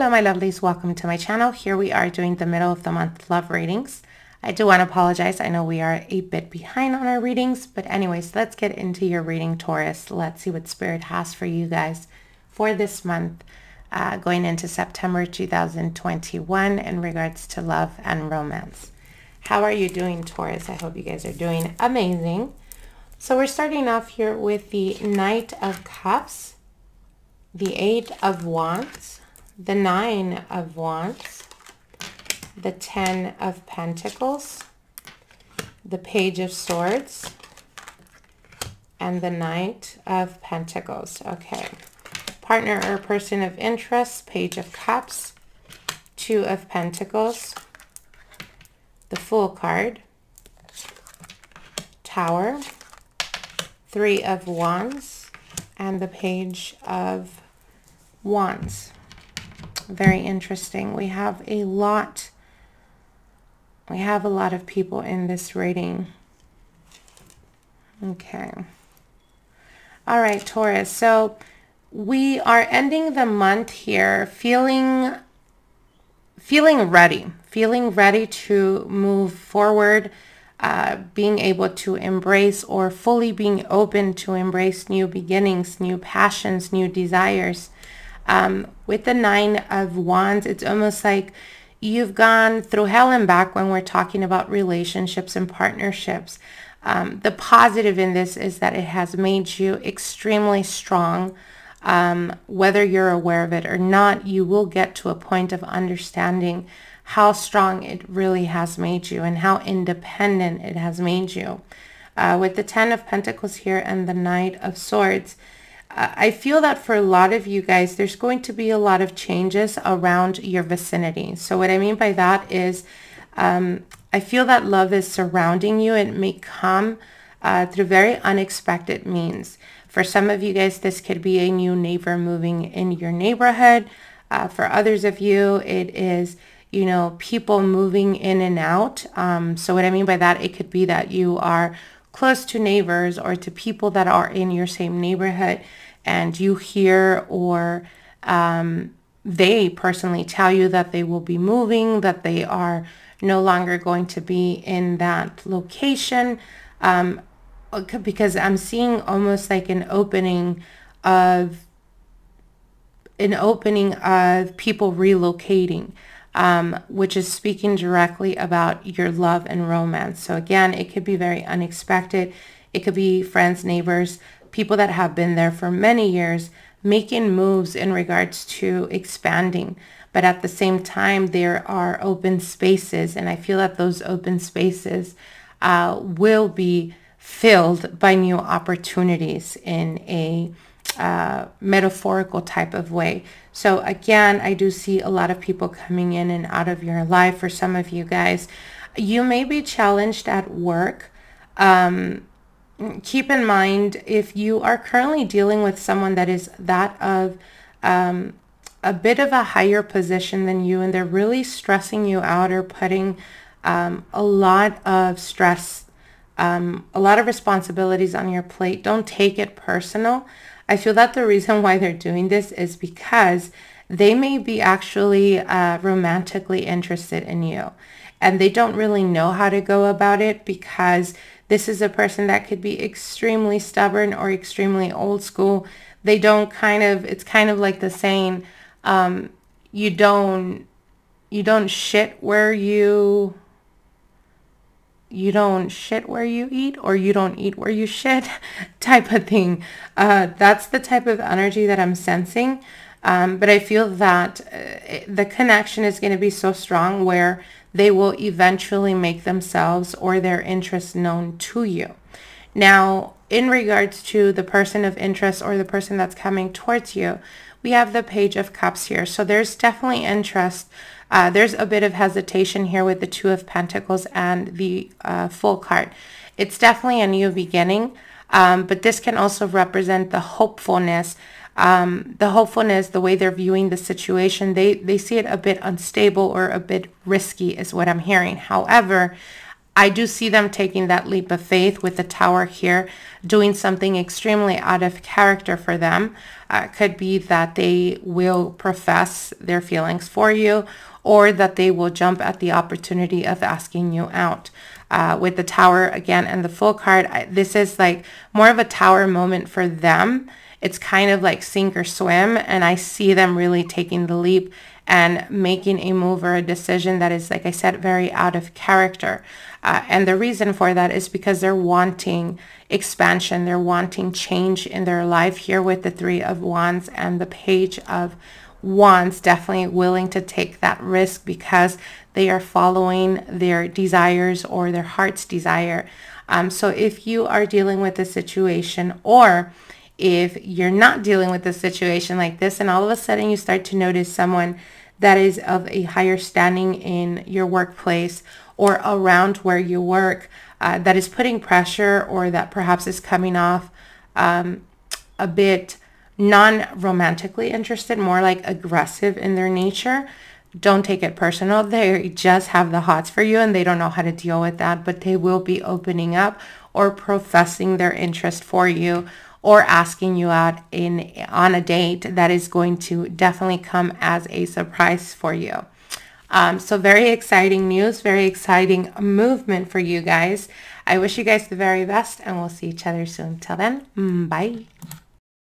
Hello my lovelies, welcome to my channel. Here we are doing the middle of the month love readings. I do want to apologize, I know we are a bit behind on our readings, but anyways, let's get into your reading, Taurus. Let's see what Spirit has for you guys for this month, going into September 2021 in regards to love and romance. How are you doing, Taurus? I hope you guys are doing amazing. So we're starting off here with the Knight of Cups, the Eight of Wands, the Nine of Wands, the Ten of Pentacles, the Page of Swords, and the Knight of Pentacles. Okay. Partner or person of interest, Page of Cups, Two of Pentacles, the Fool card, Tower, Three of Wands, and the Page of Wands. Very interesting. We have a lot of people in this reading. Okay. All right, Taurus. So we are ending the month here feeling ready to move forward, being able to embrace or fully being open to embrace new beginnings, new passions, new desires. With the Nine of Wands, it's almost like you've gone through hell and back when we're talking about relationships and partnerships. The positive in this is that it has made you extremely strong. Whether you're aware of it or not, you will get to a point of understanding how strong it really has made you and how independent it has made you. With the Ten of Pentacles here and the Knight of Swords, I feel that for a lot of you guys, there's going to be a lot of changes around your vicinity. So what I mean by that is I feel that love is surrounding you. It may come through very unexpected means. For some of you guys, this could be a new neighbor moving in your neighborhood. For others of you, it is, you know, people moving in and out. So what I mean by that, it could be that you are close to neighbors or to people that are in your same neighborhood, and you hear or they personally tell you that they will be moving, that they are no longer going to be in that location, because I'm seeing almost like an opening of people relocating, which is speaking directly about your love and romance. So again, it could be very unexpected. It could be friends, neighbors, people that have been there for many years making moves in regards to expanding. But at the same time, there are open spaces, and I feel that those open spaces will be filled by new opportunities in a metaphorical type of way. So again, I do see a lot of people coming in and out of your life. For some of you guys, you may be challenged at work. Keep in mind, if you are currently dealing with someone that is that of a bit of a higher position than you, and they're really stressing you out or putting a lot of stress, a lot of responsibilities on your plate, don't take it personal. I feel that the reason why they're doing this is because they may be actually romantically interested in you, and they don't really know how to go about it, because this is a person that could be extremely stubborn or extremely old school. They don't it's kind of like the saying, you don't shit where you eat, or you don't eat where you shit type of thing. That's the type of energy that I'm sensing. But I feel that the connection is going to be so strong where they will eventually make themselves or their interests known to you. Now, in regards to the person of interest or the person that's coming towards you, we have the Page of Cups here. So there's definitely interest. There's a bit of hesitation here with the Two of Pentacles and the Fool card. It's definitely a new beginning, but this can also represent the hopefulness. The way they're viewing the situation, they see it a bit unstable or a bit risky is what I'm hearing. However, I do see them taking that leap of faith with the Tower here, doing something extremely out of character for them. Could be that they will profess their feelings for you, or that they will jump at the opportunity of asking you out. With the Tower again and the Full card, this is like more of a Tower moment for them. It's kind of like sink or swim, and I see them really taking the leap and making a move or a decision that is, like I said, very out of character. And the reason for that is because they're wanting expansion, they're wanting change in their life here with the Three of Wands and the Page of Wands, definitely willing to take that risk because they are following their desires or their heart's desire. So if you are dealing with a situation, or if you're not dealing with a situation like this and all of a sudden you start to notice someone that is of a higher standing in your workplace or around where you work, that is putting pressure, or that perhaps is coming off a bit non-romantically interested, more like aggressive in their nature, don't take it personal. They just have the hots for you and they don't know how to deal with that, but they will be opening up or professing their interest for you, or asking you out on a date that is going to definitely come as a surprise for you. So very exciting news, very exciting movement for you guys. I wish you guys the very best, and we'll see each other soon. Till then, bye.